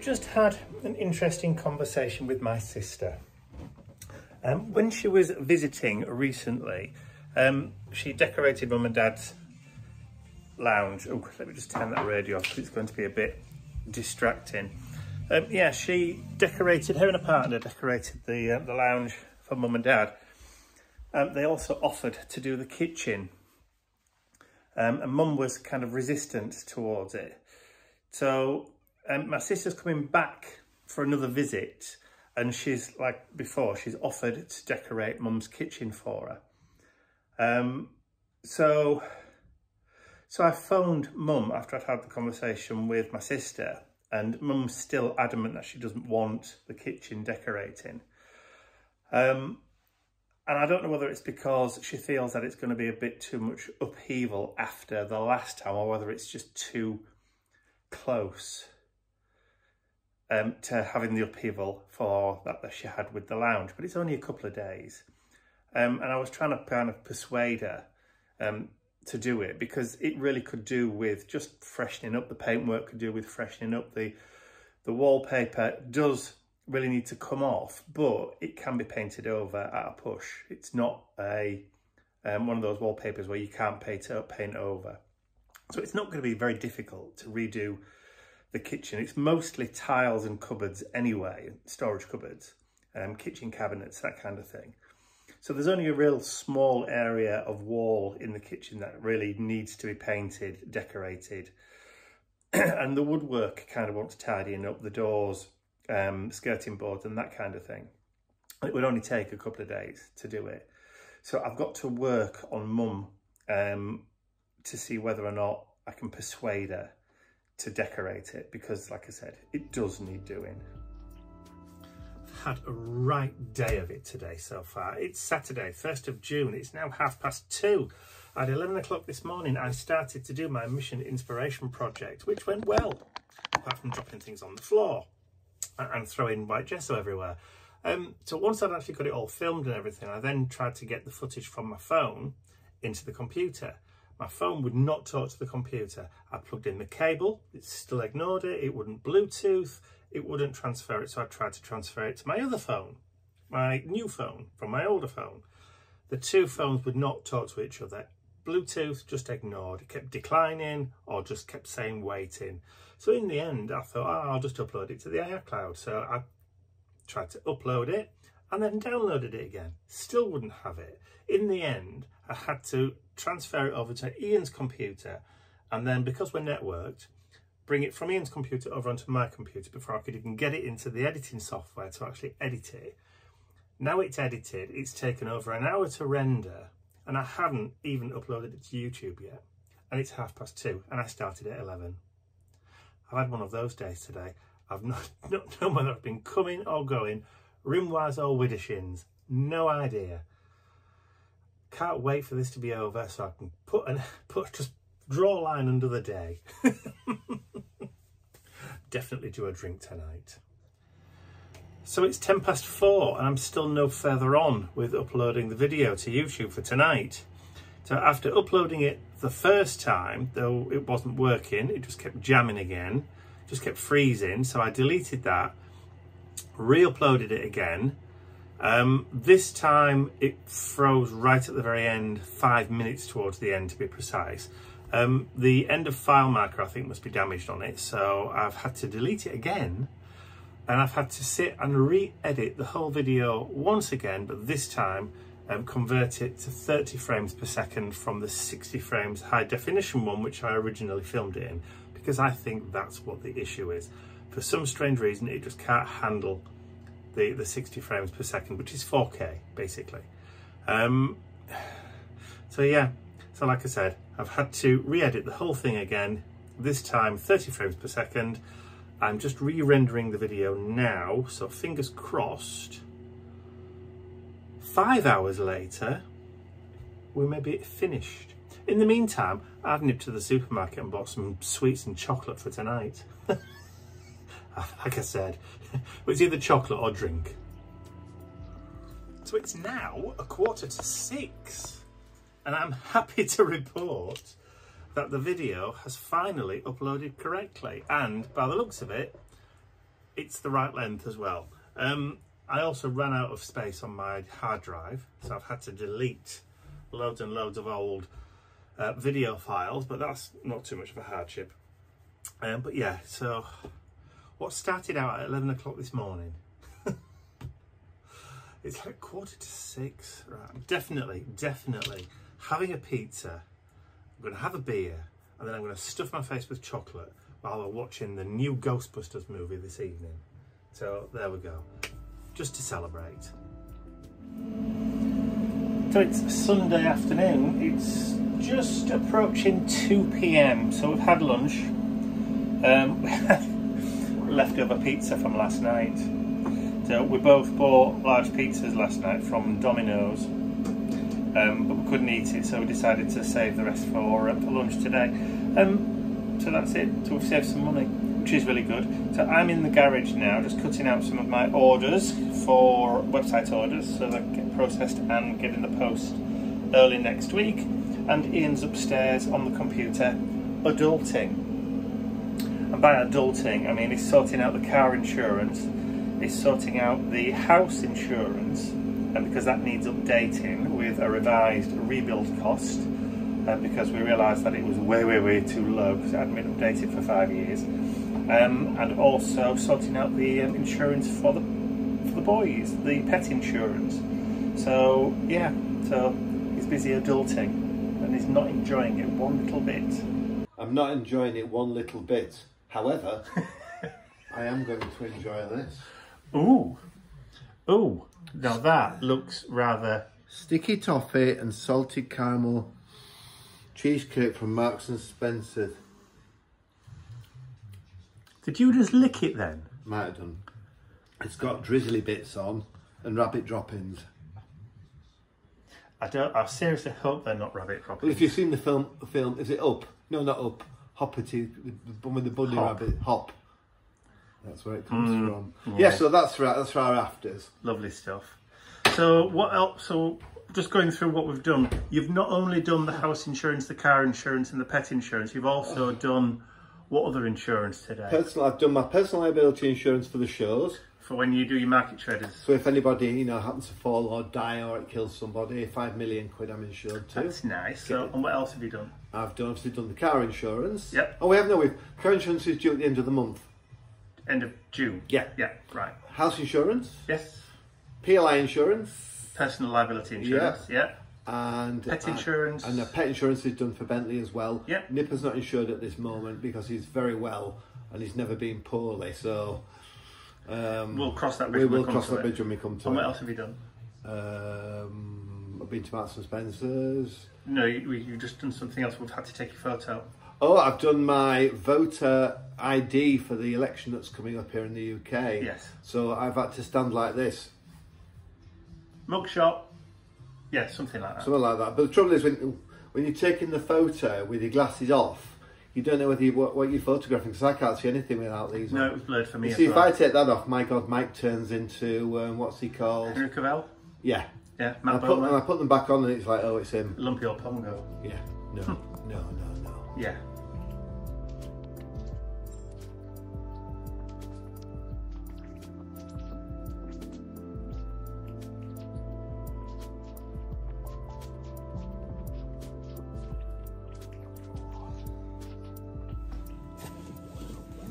just had an interesting conversation with my sister. When she was visiting recently, she decorated Mum and Dad's lounge. Oh, let me just turn that radio off because it's going to be a bit distracting. Yeah, she decorated, her and her partner decorated the lounge for Mum and Dad. They also offered to do the kitchen. And Mum was kind of resistant towards it. So my sister's coming back for another visit, and she's, like before, she's offered to decorate Mum's kitchen for her. So I phoned Mum after I'd had the conversation with my sister, and Mum's still adamant that she doesn't want the kitchen decorating. And I don't know whether it's because she feels that it's going to be a bit too much upheaval after the last time, or whether it's just too close to having the upheaval for that she had with the lounge. But it's only a couple of days. And I was trying to kind of persuade her to do it, because it really could do with just freshening up. The paintwork could do with freshening up. The wallpaper does really need to come off, but it can be painted over at a push. It's not a one of those wallpapers where you can't paint over. So it's not going to be very difficult to redo the kitchen. It's mostly tiles and cupboards anyway, storage cupboards, kitchen cabinets, that kind of thing. So there's only a real small area of wall in the kitchen that really needs to be painted, decorated. And the woodwork kind of wants tidying up, the doors, skirting boards and that kind of thing. It would only take a couple of days to do it. So I've got to work on Mum to see whether or not I can persuade her to decorate it, because like I said, it does need doing. Had a right day of it today so far. It's Saturday, 1st of June. It's now 2:30. At 11 o'clock this morning, I started to do my mission inspiration project, which went well, apart from dropping things on the floor and throwing white gesso everywhere. So once I'd actually got it all filmed and everything, I then tried to get the footage from my phone into the computer. My phone would not talk to the computer. I plugged in the cable, it still ignored it, it wouldn't Bluetooth, it wouldn't transfer it, so I tried to transfer it to my other phone, my new phone, from my older phone. The two phones would not talk to each other. Bluetooth just ignored. It kept declining or just kept saying waiting. So in the end, I thought, oh, I'll just upload it to the iCloud. So I tried to upload it and then downloaded it again. Still wouldn't have it. In the end, I had to transfer it over to Ian's computer, and then, because we're networked, bring it from Ian's computer over onto my computer before I could even get it into the editing software to actually edit it. Now it's edited, it's taken over an hour to render, and I haven't even uploaded it to YouTube yet. And it's 2:30 and I started at 11. I've had one of those days today. I've not known whether I've been coming or going, rimwise or widdishins, no idea. Can't wait for this to be over so I can just draw a line under the day. Definitely do a drink tonight. So it's 4:10 and I'm still no further on with uploading the video to YouTube for tonight. So after uploading it the first time, though it wasn't working, it just kept jamming again, just kept freezing. So I deleted that, re-uploaded it again. This time it froze right at the very end, 5 minutes towards the end to be precise. The end of file marker I think must be damaged on it, so I've had to delete it again, and I've had to sit and re-edit the whole video once again, but this time convert it to 30 frames per second from the 60 frames high definition one which I originally filmed it in, because I think that's what the issue is. For some strange reason it just can't handle the 60 frames per second, which is 4K basically. So yeah, so like I said, I've had to re-edit the whole thing again, this time 30 frames per second. I'm just re-rendering the video now, so fingers crossed 5 hours later we may be finished. In the meantime, I've nipped to the supermarket and bought some sweets and chocolate for tonight. Like I said, it's either chocolate or drink. So it's now 5:45, and I'm happy to report that the video has finally uploaded correctly. And by the looks of it, it's the right length as well. I also ran out of space on my hard drive, so I've had to delete loads and loads of old video files, but that's not too much of a hardship. But yeah, so what started out at 11 o'clock this morning, it's like 5:45, right? I'm definitely having a pizza, I'm going to have a beer, and then I'm going to stuff my face with chocolate while we're watching the new Ghostbusters movie this evening. So there we go, just to celebrate. So it's Sunday afternoon, it's just approaching 2 p.m, so we've had lunch. We had leftover pizza from last night. So we both bought large pizzas last night from Domino's, but we couldn't eat it, so we decided to save the rest for lunch today. So that's it, so we've saved some money, which is really good. So I'm in the garage now, just cutting out some of my orders for website orders, so they get processed and get in the post early next week. And Ian's upstairs on the computer, adulting. And by adulting, I mean he's sorting out the car insurance, he's sorting out the house insurance, and because that needs updating with a revised rebuild cost, because we realised that it was way, way, way too low because it hadn't been updated for 5 years. And also sorting out the insurance for the boys, the pet insurance. So yeah, so he's busy adulting. And he's not enjoying it one little bit. I'm not enjoying it one little bit. However, I am going to enjoy this. Ooh. Ooh. Now that looks rather... Sticky toffee and salted caramel cheesecake from Marks and Spencer. Did you just lick it then? Might have done. It's got drizzly bits on and rabbit droppings. I seriously hope they're not rabbit droppings. If you've seen the film, is it Up? No, not Up. Hopperty, the one with the bunny rabbit. Hop. That's where it comes from. Yeah, so that's for our afters. Lovely stuff. So what else? So just going through what we've done. You've not only done the house insurance, the car insurance, and the pet insurance. You've also done what other insurance today? I've done my personal liability insurance for the shows. For when you do your market traders. So if anybody, you know, happens to fall or die or it kills somebody, £5 million I'm insured to. That's nice. So, and what else have you done? I've done, obviously done the car insurance. Yep. Oh, we have, no, we've, car insurance is due at the end of the month. End of June? Yeah. Yeah, right. House insurance? Yes. PLI insurance? Personal liability insurance, yeah. And pet insurance. And the pet insurance is done for Bentley as well. Yeah. Nipper's not insured at this moment because he's very well and he's never been poorly. So we'll cross that bridge. When we come to it. And what else have you done? I've been to Marks and Spencer's. No, you've just done something else. We've had to take your photo. Oh, I've done my voter ID for the election that's coming up here in the UK. Yes. So I've had to stand like this. Mugshot. Yeah, something like that. Something like that. But the trouble is, when you're taking the photo with your glasses off, you don't know whether you, what you're photographing, because I can't see anything without these. No, it was blurred for me. You see, if I take that off, my God, Mike turns into what's he called? Henry Cavill. Yeah. Yeah. And I put them back on, and it's like, oh, it's him. Lumpy old Pongo. Yeah. No. No. Yeah.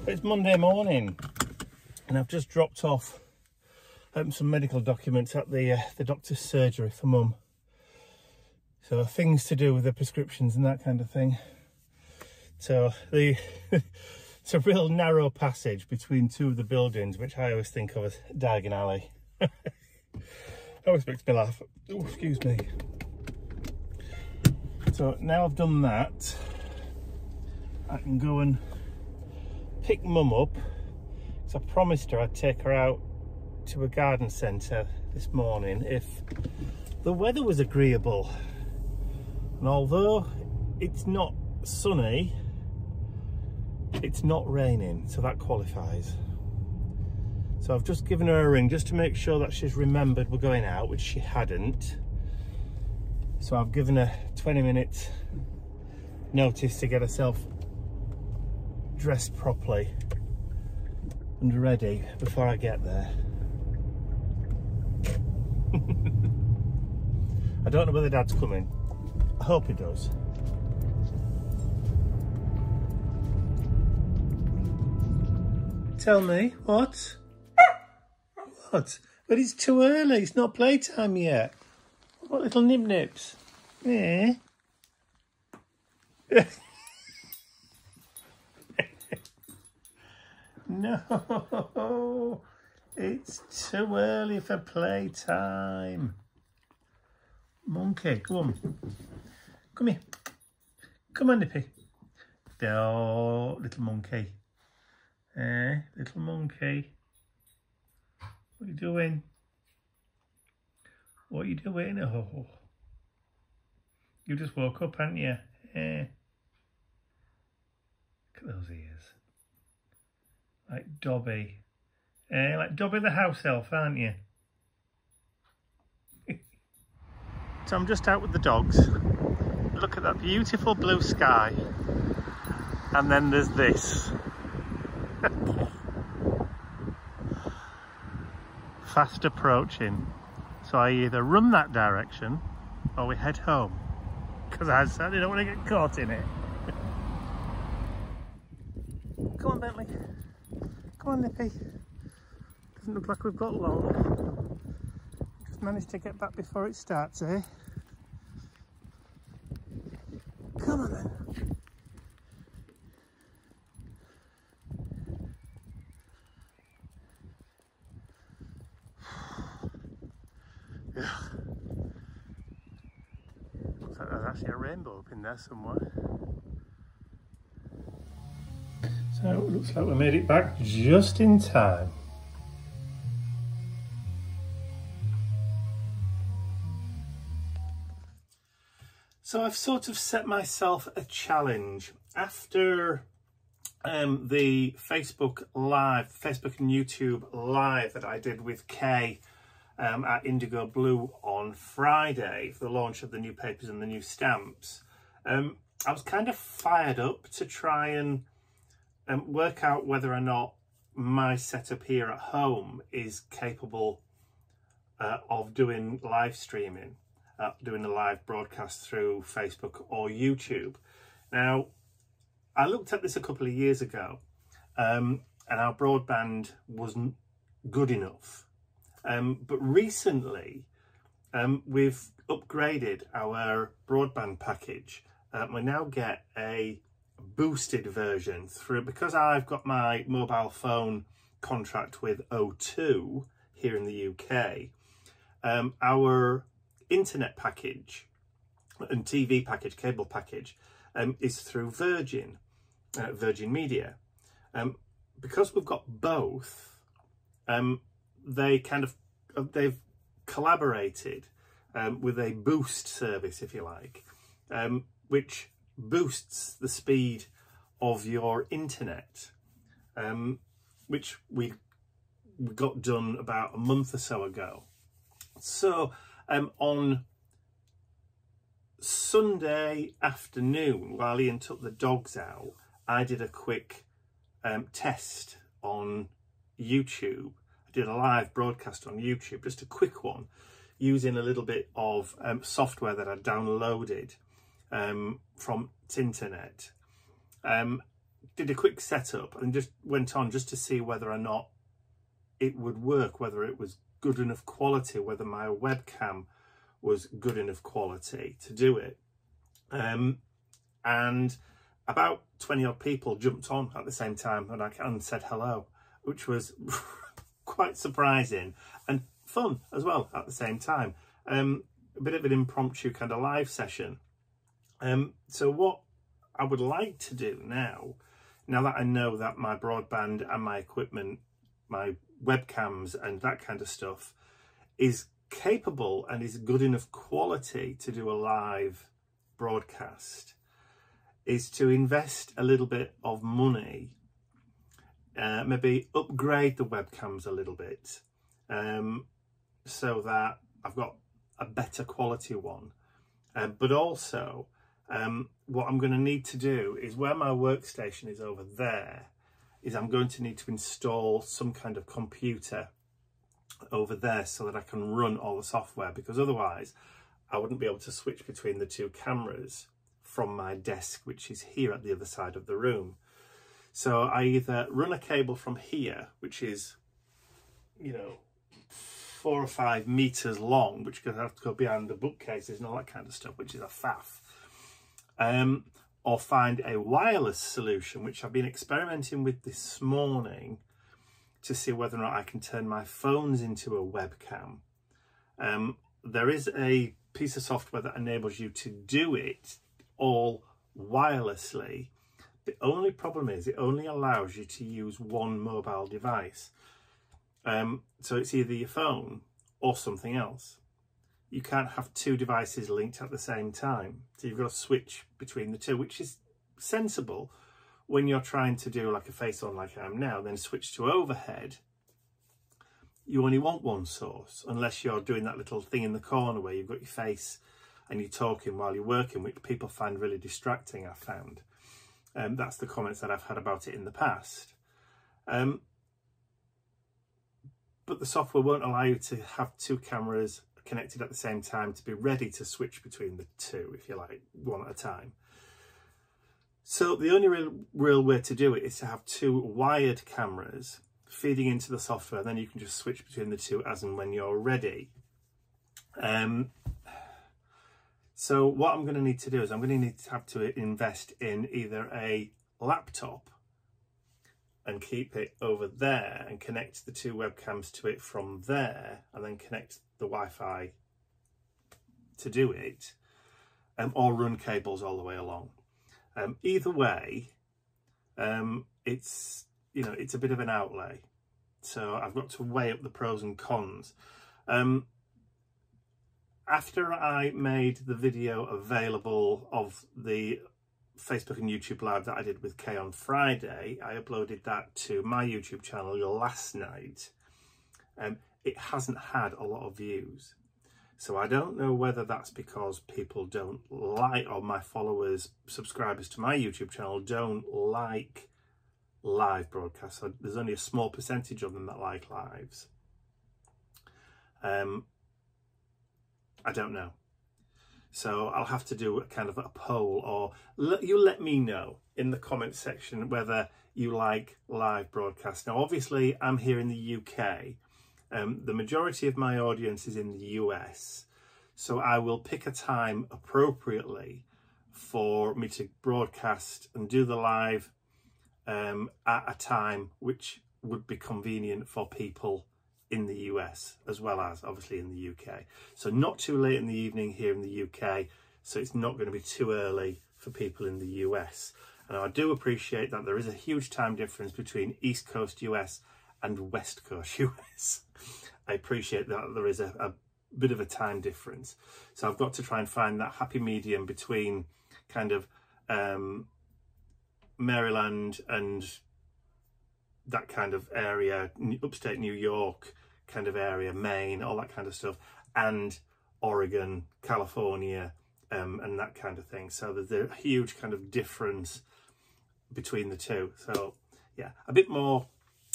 It's Monday morning and I've just dropped off some medical documents at the doctor's surgery for Mum. So things to do with the prescriptions and that kind of thing. So it's a real narrow passage between two of the buildings, which I always think of as Diagon Alley. It always makes me laugh. Oh, excuse me. So now I've done that, I can go and pick Mum up, because I promised her I'd take her out to a garden centre this morning if the weather was agreeable. And although it's not sunny, it's not raining, so that qualifies. So I've just given her a ring just to make sure that she's remembered we're going out, which she hadn't. So I've given her 20 minutes notice to get herself dressed properly and ready before I get there. I don't know whether Dad's coming. I hope he does. Tell me, what? What? But it's too early, it's not playtime yet. What little nip-nips? Eh? No, it's too early for playtime. Monkey, come on. Come here. Come on, Nippy. Oh, little monkey. Eh, little monkey. What are you doing? What are you doing? Oh, you just woke up, haven't you? Eh. Look at those ears. Like Dobby. Eh, like Dobby the house elf, aren't you? So I'm just out with the dogs. Look at that beautiful blue sky. And then there's this. Fast approaching. So I either run that direction or we head home. Because I certainly don't want to get caught in it. Come on, Bentley. Come on, Nippy. Doesn't look like we've got long. Just managed to get back before it starts, eh? Come on, then. Looks like there's actually a rainbow up in there somewhere. So it looks like we made it back just in time. So I've sort of set myself a challenge. After the Facebook and YouTube live that I did with Kay at Indigo Blue on Friday for the launch of the new papers and the new stamps, I was kind of fired up to try and work out whether or not my setup here at home is capable of doing live streaming, doing a live broadcast through Facebook or YouTube. Now, I looked at this a couple of years ago, and our broadband wasn't good enough. But recently, we've upgraded our broadband package. We now get a boosted version through, because I've got my mobile phone contract with O2 here in the UK. Our internet package and TV package, cable package, is through Virgin Media. Because we've got both, they've collaborated with a boost service, if you like, which boosts the speed of your internet, which we got done about a month or so ago. So on Sunday afternoon, while Ian took the dogs out, I did a quick test on YouTube. Did a live broadcast on YouTube, just a quick one, using a little bit of software that I downloaded from Tinternet. Did a quick setup and just went on just to see whether or not it would work, whether it was good enough quality, whether my webcam was good enough quality to do it. And about 20 odd people jumped on at the same time and said hello, which was quite surprising and fun as well at the same time. A bit of an impromptu kind of live session. So what I would like to do now that I know that my broadband and my equipment, my webcams and that kind of stuff is capable and is good enough quality to do a live broadcast, is to invest a little bit of money. Maybe upgrade the webcams a little bit, so that I've got a better quality one. But also, what I'm going to need to do is, where my workstation is over there, is I'm going to need to install some kind of computer over there so that I can run all the software, because otherwise I wouldn't be able to switch between the two cameras from my desk, which is here at the other side of the room. So I either run a cable from here, which is, you know, 4 or 5 meters long, which could have to go behind the bookcases and all that kind of stuff, which is a faff, or find a wireless solution, which I've been experimenting with this morning to see whether or not I can turn my phones into a webcam. There is a piece of software that enables you to do it all wirelessly. The only problem is it only allows you to use one mobile device. So it's either your phone or something else. You can't have two devices linked at the same time. So you've got to switch between the two, which is sensible when you're trying to do like a face on like I am now, then switch to overhead. You only want one source, unless you're doing that little thing in the corner where you've got your face and you're talking while you're working, which people find really distracting, I've found. That's the comments that I've had about it in the past. But the software won't allow you to have two cameras connected at the same time to be ready to switch between the two, if you like, one at a time. So the only real way to do it is to have two wired cameras feeding into the software, and then you can just switch between the two as and when you're ready. So what I'm going to need to do is I'm going to need to have to invest in either a laptop and keep it over there and connect the two webcams to it from there, and then connect the Wi-Fi to do it, or run cables all the way along. Either way, it's, you know, it's a bit of an outlay. So I've got to weigh up the pros and cons. After I made the video available of the Facebook and YouTube live that I did with Kay on Friday, I uploaded that to my YouTube channel last night. It hasn't had a lot of views. So I don't know whether that's because people don't like, or my followers, subscribers to my YouTube channel don't like live broadcasts. So there's only a small percentage of them that like lives. I don't know. So I'll have to do a kind of a poll, or you let me know in the comments section whether you like live broadcasts. Now, obviously, I'm here in the UK. The majority of my audience is in the US, so I will pick a time appropriately for me to broadcast and do the live at a time which would be convenient for people in the US, as well as obviously in the UK. So not too late in the evening here in the UK, so it's not going to be too early for people in the US. And I do appreciate that there is a huge time difference between East Coast US and West Coast US. I appreciate that there is a bit of a time difference, so I've got to try and find that happy medium between kind of Maryland and that kind of area, upstate New York kind of area, Maine, all that kind of stuff, and Oregon, California, and that kind of thing. So there's a huge kind of difference between the two. So yeah, a bit more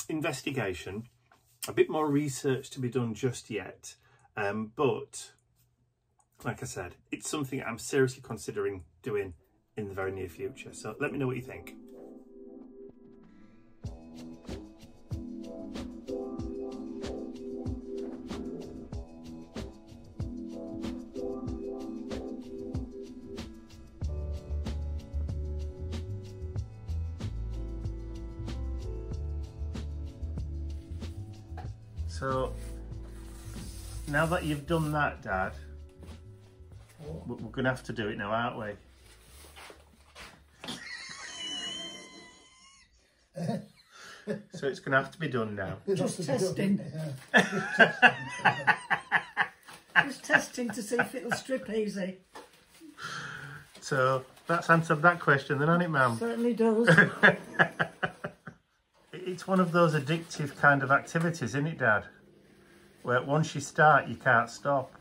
investigation, a bit more research to be done just yet, but like I said, it's something I'm seriously considering doing in the very near future. So let me know what you think. So, now that you've done that, Dad, we're going to have to do it now, aren't we? So it's going to have to be done now. Just testing. Just testing to see if it'll strip easy. So, that's answered that question then, hasn't it, Mum? Certainly does. It's one of those addictive kind of activities, isn't it, Dad? Where once you start, you can't stop.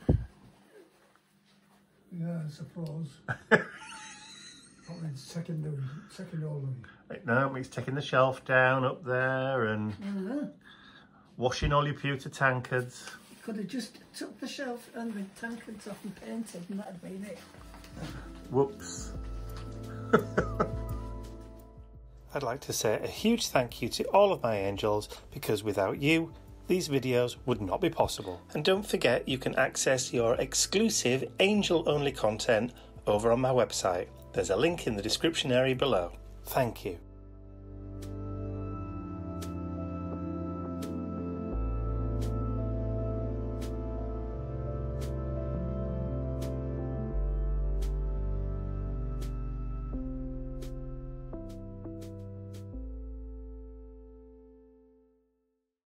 Yeah, I suppose. It's taking all along. No, it's taking the shelf down up there and washing all your pewter tankards. You could have just took the shelf and the tankards off and painted, and that'd been it. Whoops. I'd like to say a huge thank you to all of my angels, because without you, these videos would not be possible. And don't forget, you can access your exclusive angel-only content over on my website. There's a link in the description area below. Thank you.